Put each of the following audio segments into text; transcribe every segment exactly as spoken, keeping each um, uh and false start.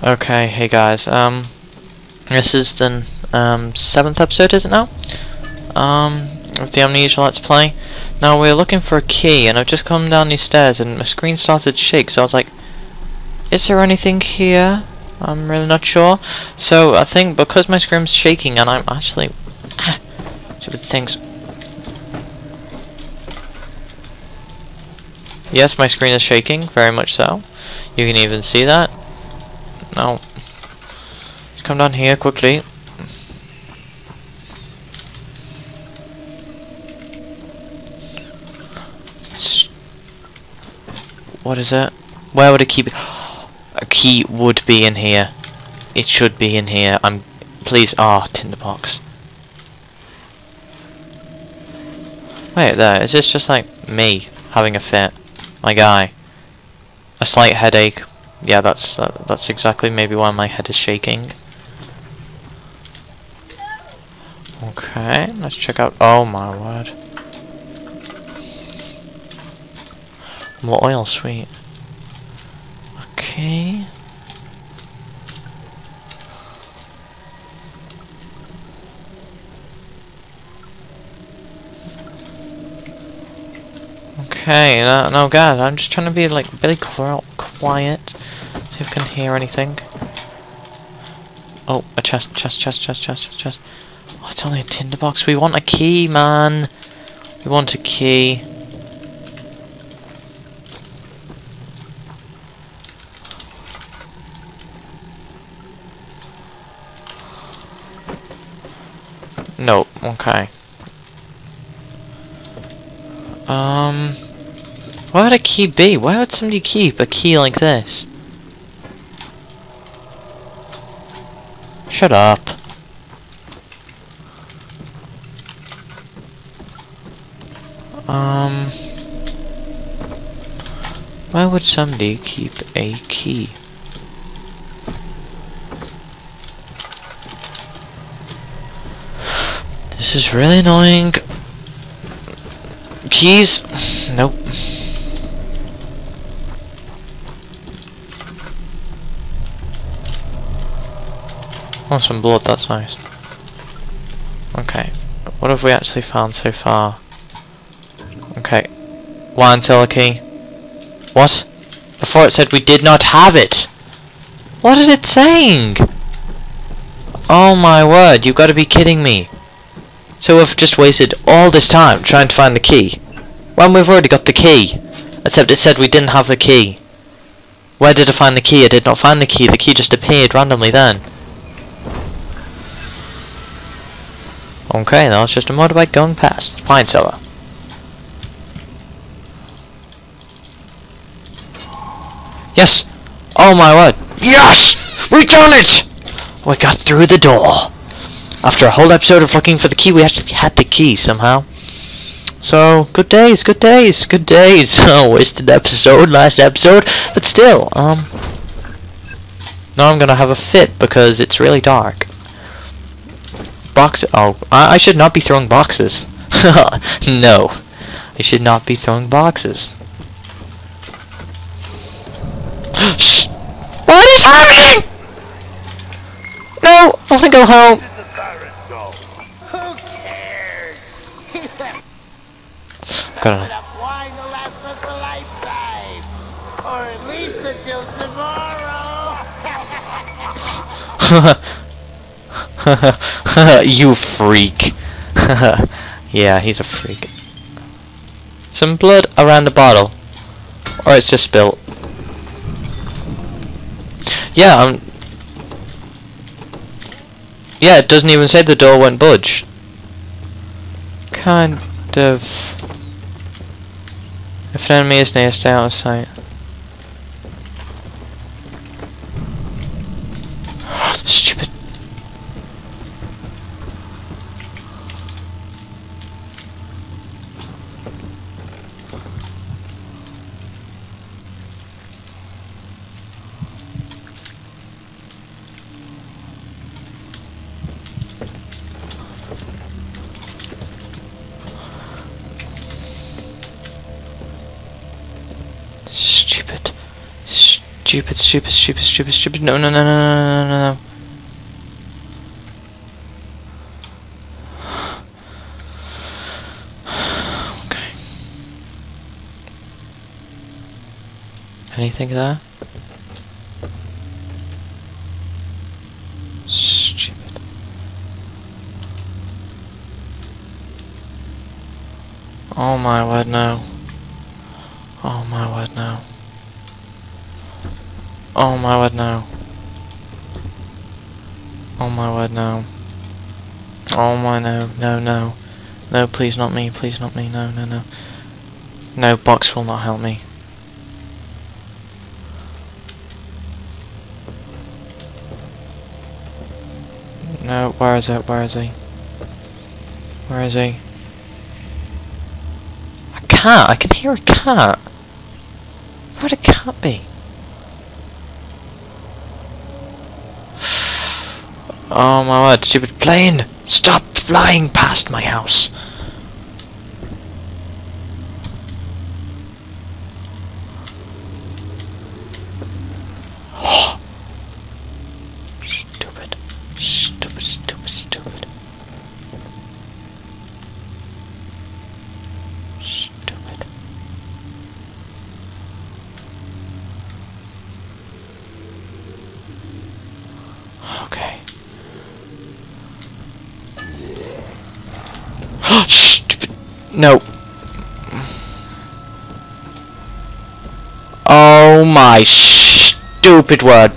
Okay, hey guys, um, this is the, um, seventh episode, is it now? Um, of the Amnesia Let's Play. Now, we're looking for a key, and I've just come down these stairs, and my screen started to shake, so I was like, is there anything here? I'm really not sure. So, I think because my screen's shaking, and I'm actually... Ah, stupid things. Yes, my screen is shaking, very much so. You can even see that. No. Just come down here quickly. What is it? Where would a key be? A key would be in here. It should be in here. I'm. Please. Ah, oh, tinderbox. Wait, there. Is this just like me having a fit? My guy. A slight headache. Yeah, that's uh, that's exactly maybe why my head is shaking. Okay, let's check out. Oh my word! More oil, sweet. Okay. Okay, no, no, guys, I'm just trying to be like really quiet. See if I can hear anything. Oh, a chest, chest, chest, chest, chest, chest. Oh, it's only a tinderbox. We want a key, man. We want a key. No, okay. Um... Where would a key be? Why would somebody keep a key like this? Shut up. Um... Why would somebody keep a key? This is really annoying. Keys? Nope. Oh, some blood, that's nice. Okay. What have we actually found so far? Okay. Why until a key? What? Before it said we did not have it! What is it saying? Oh my word, you've got to be kidding me. So we've just wasted all this time trying to find the key, when we've already got the key. Except it said we didn't have the key. Where did I find the key? I did not find the key. The key just appeared randomly then. Okay, now it's just a motorbike going past. Pine cellar. Yes! Oh my word! Yes! We done it! We got through the door. After a whole episode of looking for the key, we actually had the key somehow. So, good days, good days, good days. Oh, wasted episode, last episode. But still, um... now I'm gonna have a fit because it's really dark. Box... Oh, I, I should not be throwing boxes. No. I should not be throwing boxes. Shh! What is happening?! No! I wanna go home! Gotta you freak. Yeah, he's a freak. Some blood around the bottle. Or it's just spilt. Yeah, I'm Yeah, it doesn't even say the door won't budge. Kind of. If an enemy is near, stay out of sight. Stupid. stupid, stupid, stupid, stupid, stupid. No, no, no, no, no, no, no, no. Okay. Anything there? Stupid. Oh my word, no. Oh my word, no. Oh my word, no. Oh my word, no. Oh my, no, no, no. No, please not me, please not me, no, no, no. No, box will not help me. No, where is it, where is he? Where is he? A cat, I can hear a cat. Where'd a cat be? Oh my word, stupid plane! Stop flying past my house! Oh. Stupid, stupid, stupid, stupid. Stupid. Okay. Stupid. No. Oh my stupid word.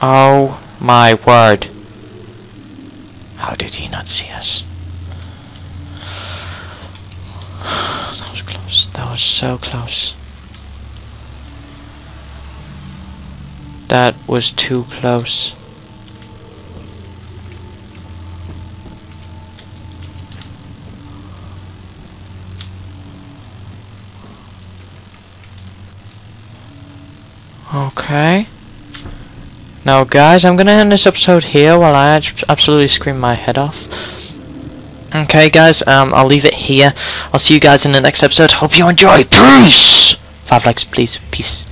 Oh my word. How did he not see us? That was close. That was so close. That was too close. Okay. Now guys, I'm gonna end this episode here while I absolutely scream my head off. Okay guys, um, I'll leave it here. I'll see you guys in the next episode. Hope you enjoy. Peace! Five likes, please. Peace.